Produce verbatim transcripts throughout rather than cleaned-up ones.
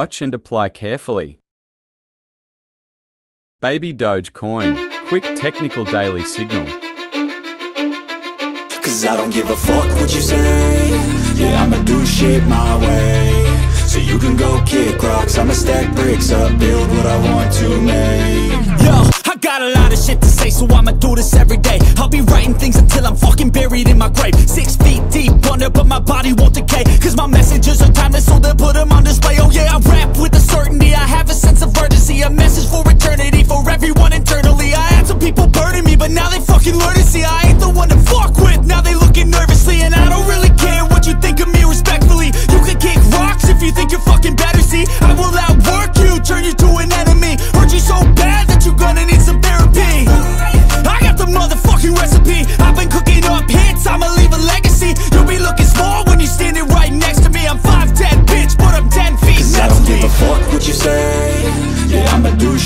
Watch and apply carefully. Baby Doge Coin, quick technical daily signal. Cause I don't give a fuck what you say. Yeah, I'ma do shit my way. So you can go kick rocks, I'ma stack bricks up, build what I want to make. Yo, I got a lot of shit to say, so I'ma do this every day. I'll be writing things until I'm fucking buried in my grave. Six feet deep under, but my body won't decay. Cause my messages are timeless, so they'll put them on display. Oh yeah, I rap with a certainty, I have a sense of urgency. A message for eternity, for everyone internally. I had some people burning me, but now they fucking learn to see I ain't the one to fuck with, now they looking nervously. And I don't really care what you think of me, respectfully. You can kick rocks if you think you're fucking better, see. I will outwork you, turn you to an enemy. Hurt you so bad that you're gonna need some therapy. I got the motherfucking recipe. I've been cooking up hits, I'ma leave a legacy. You'll be looking small when you're standing right next to me. I'm five ten, bitch, but I'm ten feet next to me. Cause I don't give a fuck what you say. Yeah, I'ma do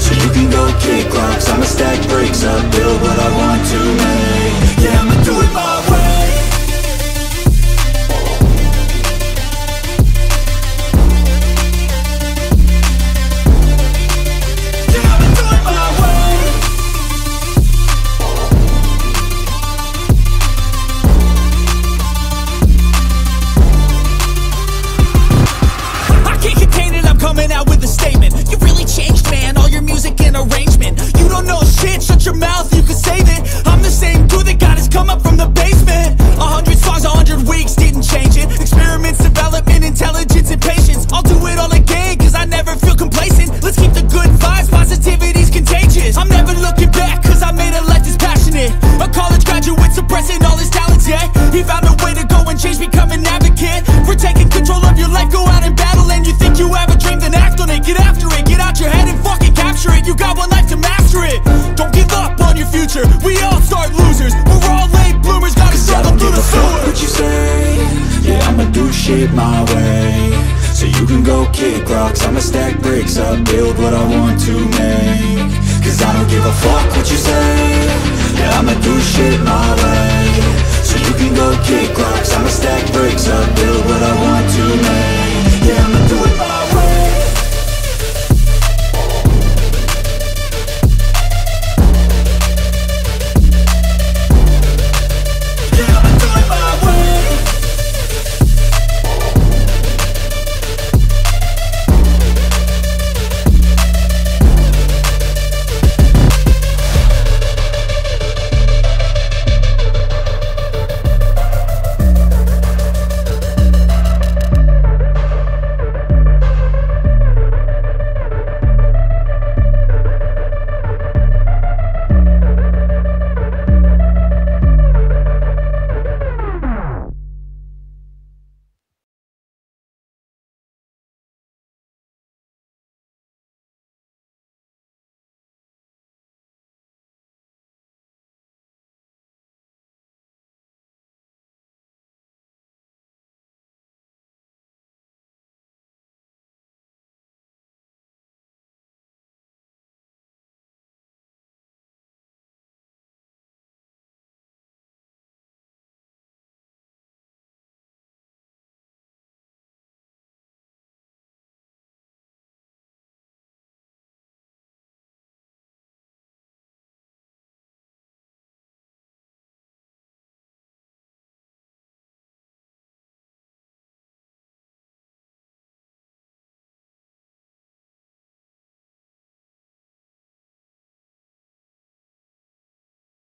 So you can go kick rocks, I'ma stack bricks up, build what I want to make. Yeah, I'ma do it my way. My way, so you can go kick rocks, I'ma stack bricks up, build what I want to make. Cause I don't give a fuck what you say. Yeah, I'ma do shit my way. So you can go kick rocks,